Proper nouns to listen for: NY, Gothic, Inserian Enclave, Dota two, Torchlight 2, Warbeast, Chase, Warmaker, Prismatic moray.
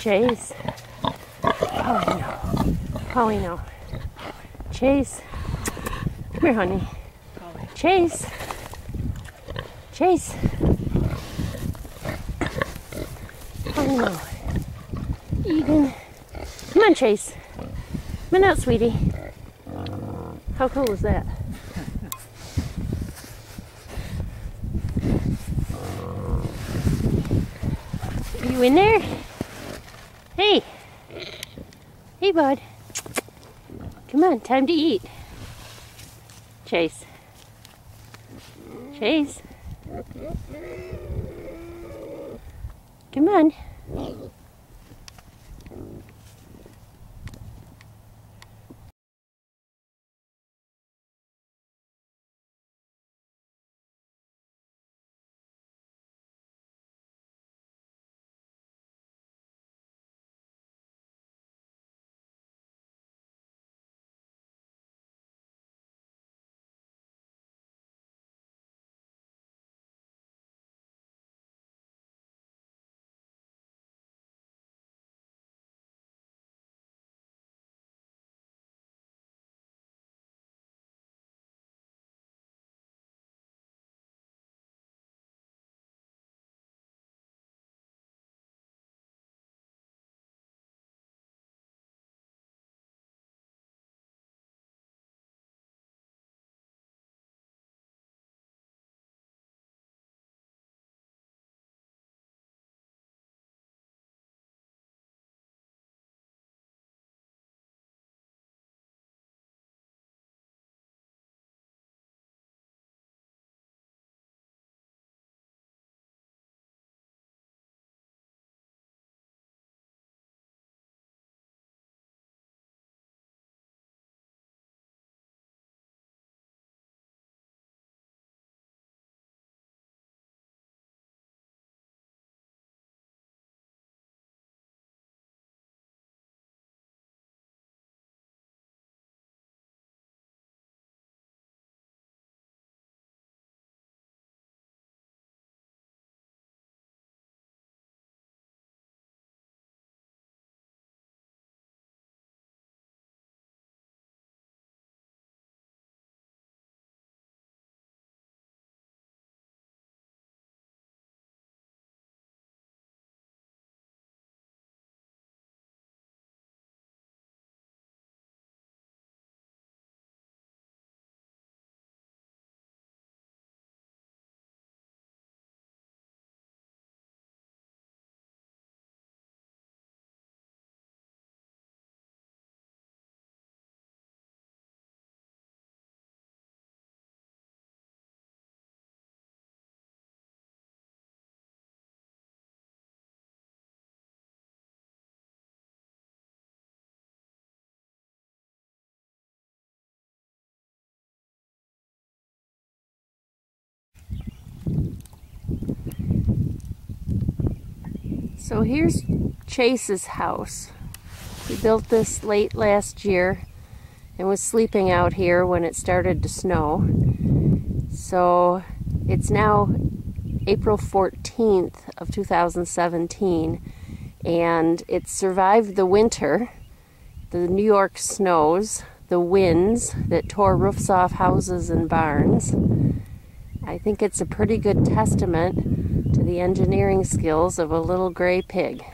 Chase. Oh no. Oh no. Chase. Come here, honey. Chase. Chase. Oh no. Eden. Come on, Chase. Come on out, sweetie. How cool is that? You in there? Hey. Hey, bud. Come on, time to eat. Chase. Chase. Come on. So here's Chase's house. He built this late last year and was sleeping out here when it started to snow. So it's now April 14th of 2017, and it survived the winter, the New York snows, the winds that tore roofs off houses and barns. I think it's a pretty good testament to the engineering skills of a little gray pig.